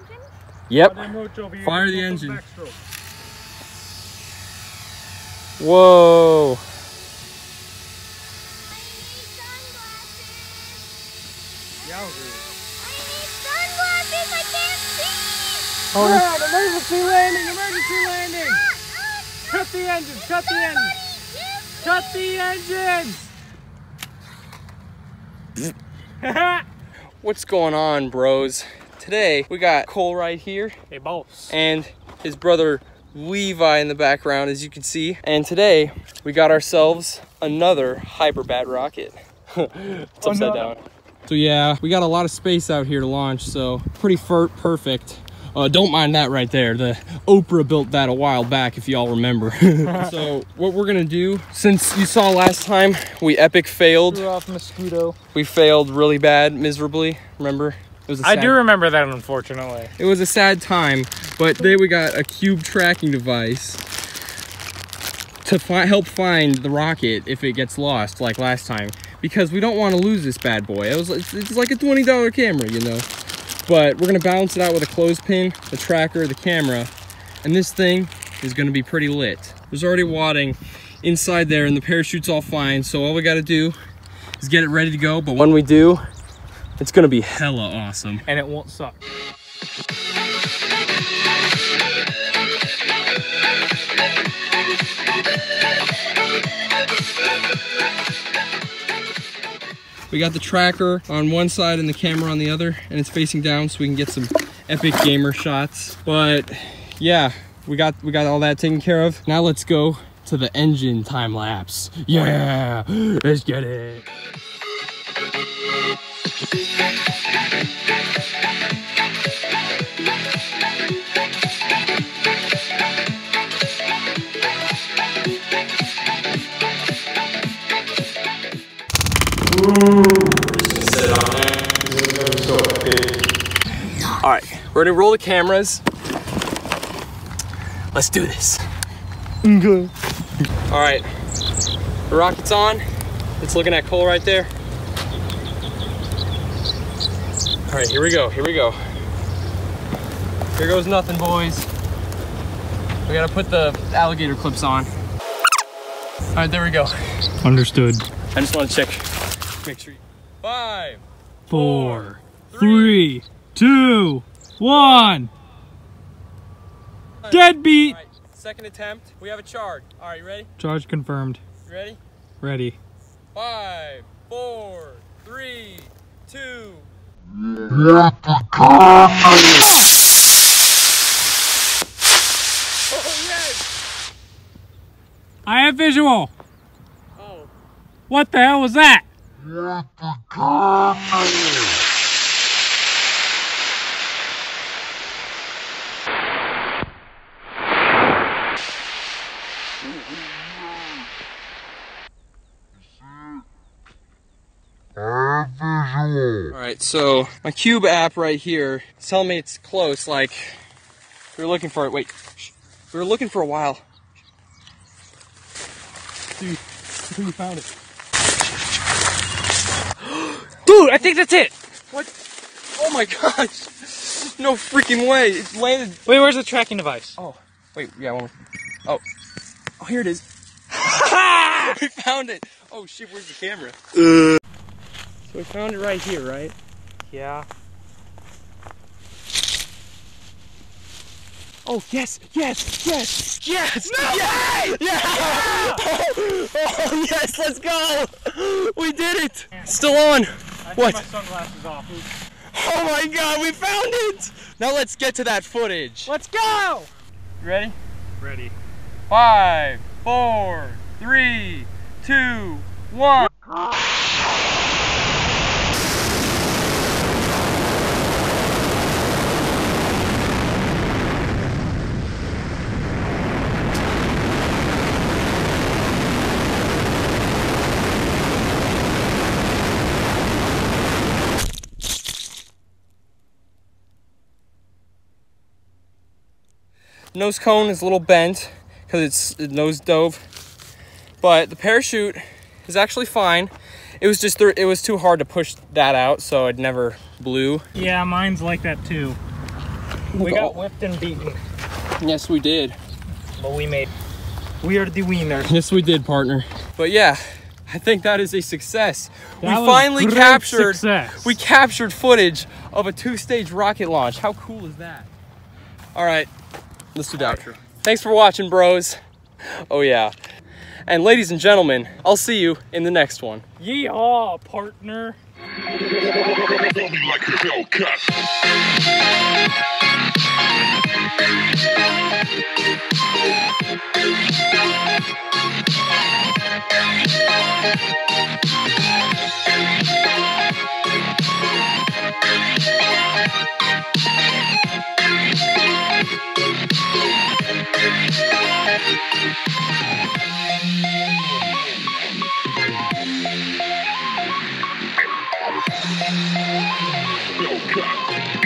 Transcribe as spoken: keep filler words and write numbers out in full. engine? Yep. Fire the engine. Whoa. I need sunglasses, I can't see! Oh, Brad, emergency landing, emergency landing! Ah, ah, cut the engines, cut the engines! Cut the engines! What's going on, bros? Today, we got Cole right here. Hey, boss. And his brother, Levi, in the background, as you can see. And today, we got ourselves another Hyperbat rocket. It's upside down. So yeah, we got a lot of space out here to launch, so pretty fur perfect. Uh, don't mind that right there. The Oprah built that a while back, if y'all remember. So what we're gonna do, since you saw last time, we epic failed. Threw off mosquito. We failed really bad, miserably. Remember? It was a sad I do remember that, unfortunately. It was a sad time, but today we got a cube tracking device to fi help find the rocket if it gets lost, like last time. Because we don't want to lose this bad boy. It was, it's like a twenty dollar camera, you know. But we're gonna balance it out with a clothespin, the tracker, the camera, and this thing is gonna be pretty lit. There's already wadding inside there and the parachute's all fine, so all we gotta do is get it ready to go, but when we do, it's gonna be hella awesome. And it won't suck. We got the tracker on one side and the camera on the other, and it's facing down so we can get some epic gamer shots. But yeah, we got we got all that taken care of. Now let's go to the engine time lapse. Yeah, let's get it. Alright, we're gonna roll the cameras. Let's do this. Okay. Alright, the rocket's on. It's looking at Cole right there. Alright, here we go, here we go. Here goes nothing, boys. We gotta put the alligator clips on. Alright, there we go. Understood. I just wanna check. Make sure you... Five, four, four three, three, two, one. Deadbeat. Right, second attempt. We have a charge. All right, you ready? Charge confirmed. You ready? Ready. Five, four, three, two. Oh, yes. I have visual. Oh. What the hell was that? What the car are you? Alright, so my cube app right here is telling me it's close, like we were looking for it. Wait, we were looking for a while. Dude, we found it. Dude, I think that's it! What? Oh my gosh! No freaking way! It landed... Wait, where's the tracking device? Oh. Wait, yeah, one more. Oh. Oh, here it is. We found it! Oh shit, where's the camera? Uh. So we found it right here, right? Yeah. Oh, yes! Yes! Yes! Yes! No yes. way! Yeah. Yeah. Oh, yes! Let's go! We did it! Still on! I what? Took my sunglasses off. Oops. Oh my god, we found it! Now let's get to that footage. Let's go! You ready? Ready. Five, four, three, two, one. Nose cone is a little bent because it's nose dove, but the parachute is actually fine. It was just it was too hard to push that out, so it never blew. Yeah, mine's like that too. We got whipped and beaten. Yes, we did. But we made, we are the winners. Yes, we did, partner. But yeah, I think that is a success. That we finally captured, success. we captured footage of a two-stage rocket launch. How cool is that? All right, let's do that. Right. Thanks for watching, bros. Oh yeah. And ladies and gentlemen, I'll see you in the next one. Yeehaw, partner. Throw me like a Hellcat. No cut.